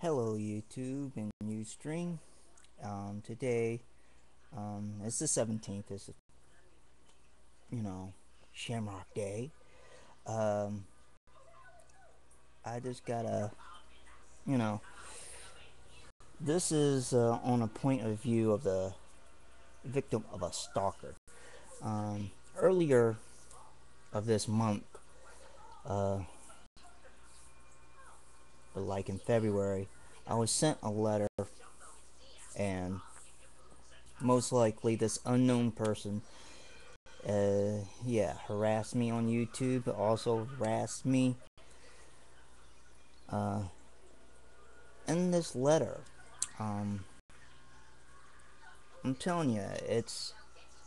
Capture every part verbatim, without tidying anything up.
Hello YouTube and Ustream. Um, today um, it's the seventeenth. It's you know Shamrock Day. Um, I just gotta you know this is uh, on a point of view of the victim of a stalker. Um, earlier of this month, uh, but like in February, I was sent a letter, and most likely this unknown person uh, yeah harassed me on YouTube, but also harassed me uh, in this letter. um, I'm telling you, it's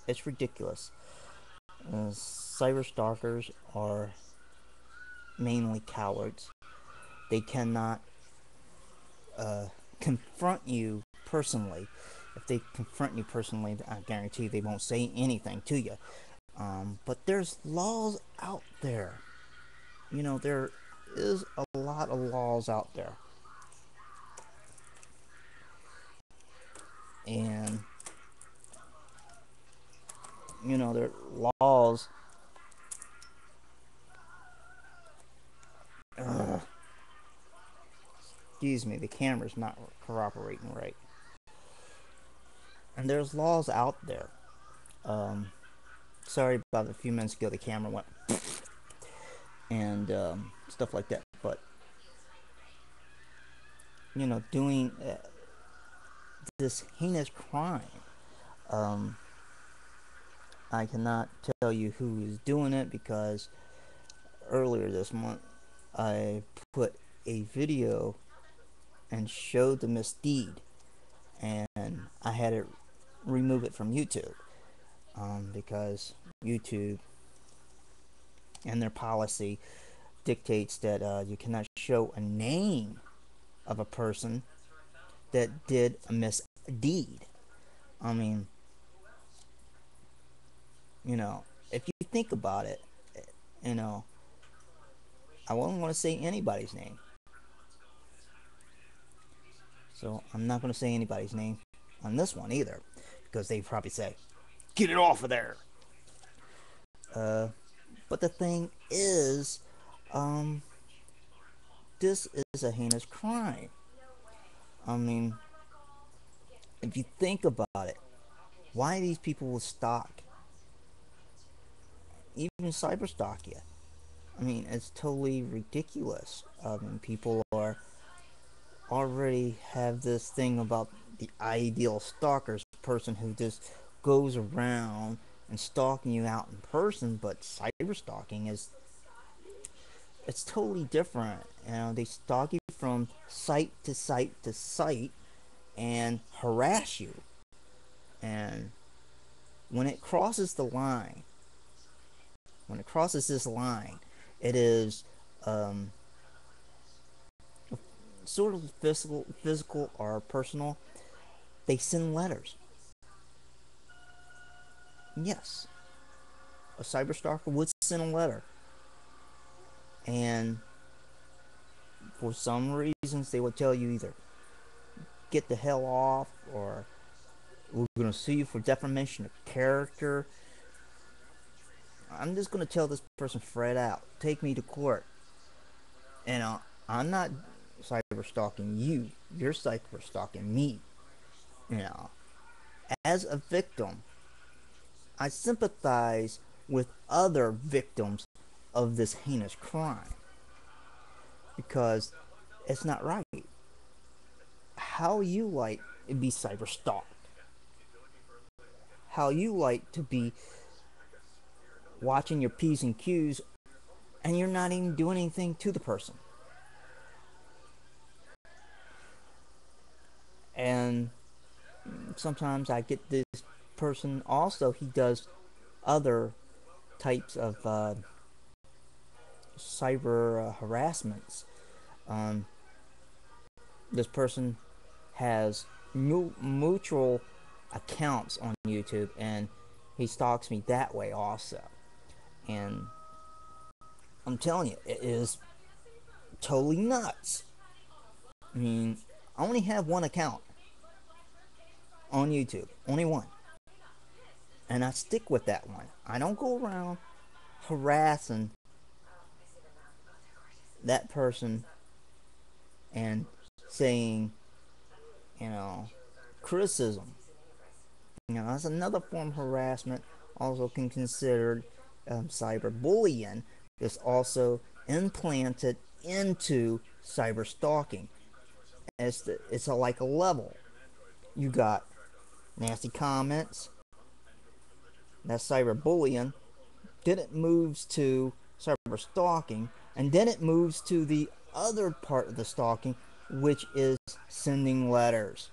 it's ridiculous. Uh, cyber stalkers are mainly cowards. They cannot uh, confront you personally. If they confront you personally, I guarantee they won't say anything to you. Um, but there's laws out there. You know, there is a lot of laws out there. And, you know, there are laws. Ugh. Excuse me, the camera's not cooperating right. And there's laws out there. Um, sorry about a few minutes ago, the camera went and um, stuff like that. But you know, doing uh, this heinous crime, um, I cannot tell you who is doing it, because earlier this month I put a video and showed the misdeed, and I had to remove it from YouTube um, because YouTube and their policy dictates that uh, you cannot show a name of a person that did a misdeed. I mean, you know, if you think about it, you know, I wouldn't want to say anybody's name. So I'm not going to say anybody's name on this one either, because they probably say, "Get it off of there." Uh, but the thing is, um, this is a heinous crime. I mean, if you think about it, why these people will stalk, even cyber stalk you? I mean, it's totally ridiculous. I mean, people are. Already have this thing about the ideal stalkers person who just goes around and stalking you out in person, but cyber stalking is it's totally different. You know, they stalk you from site to site to site and harass you, and when it crosses the line when it crosses this line it is um sort of physical, physical or personal. They send letters. Yes, a cyber stalker would send a letter, and for some reasons they would tell you either get the hell off, or we're gonna sue you for defamation of character. I'm just gonna tell this person flat out, take me to court, and uh, I'm not cyber stalking you, you're cyber stalking me. You know, as a victim, I sympathize with other victims of this heinous crime, because it's not right. How you like to be cyber stalked, how you like to be watching your P's and Q's, and you're not even doing anything to the person. And sometimes I get this person also, he does other types of uh, cyber uh, harassments. Um, this person has mu mutual accounts on YouTube, and he stalks me that way also. And I'm telling you, it is totally nuts. I mean, I only have one account on YouTube, only one, and I stick with that one. I don't go around harassing that person and saying, you know, criticism. You know, that's another form of harassment, also can considered um, cyberbullying. It's also implanted into cyberstalking. It's the, it's a, like a level. You got nasty comments. That's cyberbullying. Then it moves to cyberstalking, and then it moves to the other part of the stalking, which is sending letters.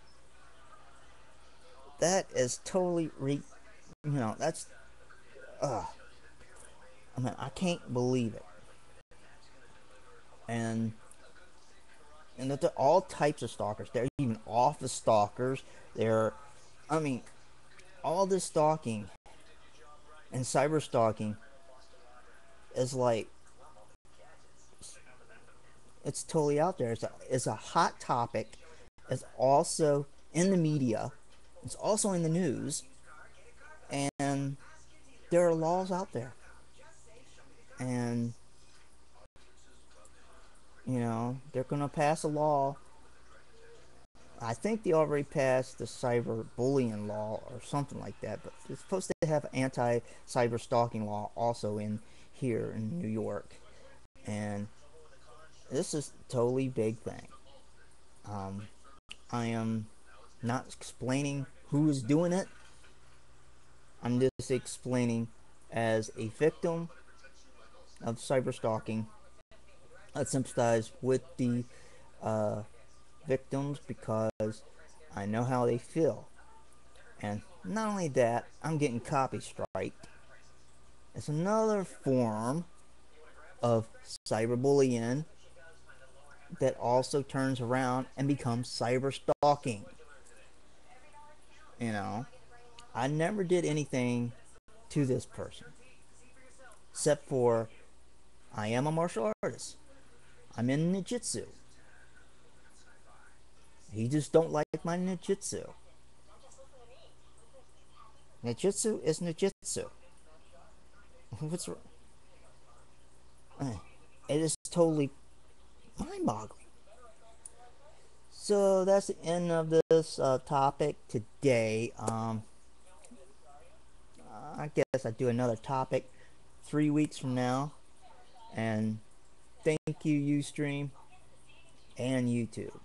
That is totally re you know that's uh I mean, I can't believe it. And and there are all types of stalkers. There are even office stalkers. There, I mean, all this stalking and cyber stalking is like, it's totally out there. It's a, it's a hot topic. It's also in the media. It's also in the news. And there are laws out there. And, you know, they're going to pass a law. I think they already passed the cyberbullying law or something like that. But they're supposed to have anti-cyber stalking law also in here in New York. And this is a totally big thing. Um, I am not explaining who is doing it. I'm just explaining as a victim of cyberstalking. I sympathize with the uh, victims because I know how they feel. And not only that, I'm getting copy striked. It's another form of cyberbullying that also turns around and becomes cyberstalking. You know, I never did anything to this person, except for I am a martial artist. I'm in ninjutsu. He just don't like my ninjutsu. Ninjutsu is ninjutsu. What's wrong? It is totally mind-boggling. So that's the end of this uh, topic today. Um, I guess I do another topic three weeks from now. And thank you, Ustream and YouTube.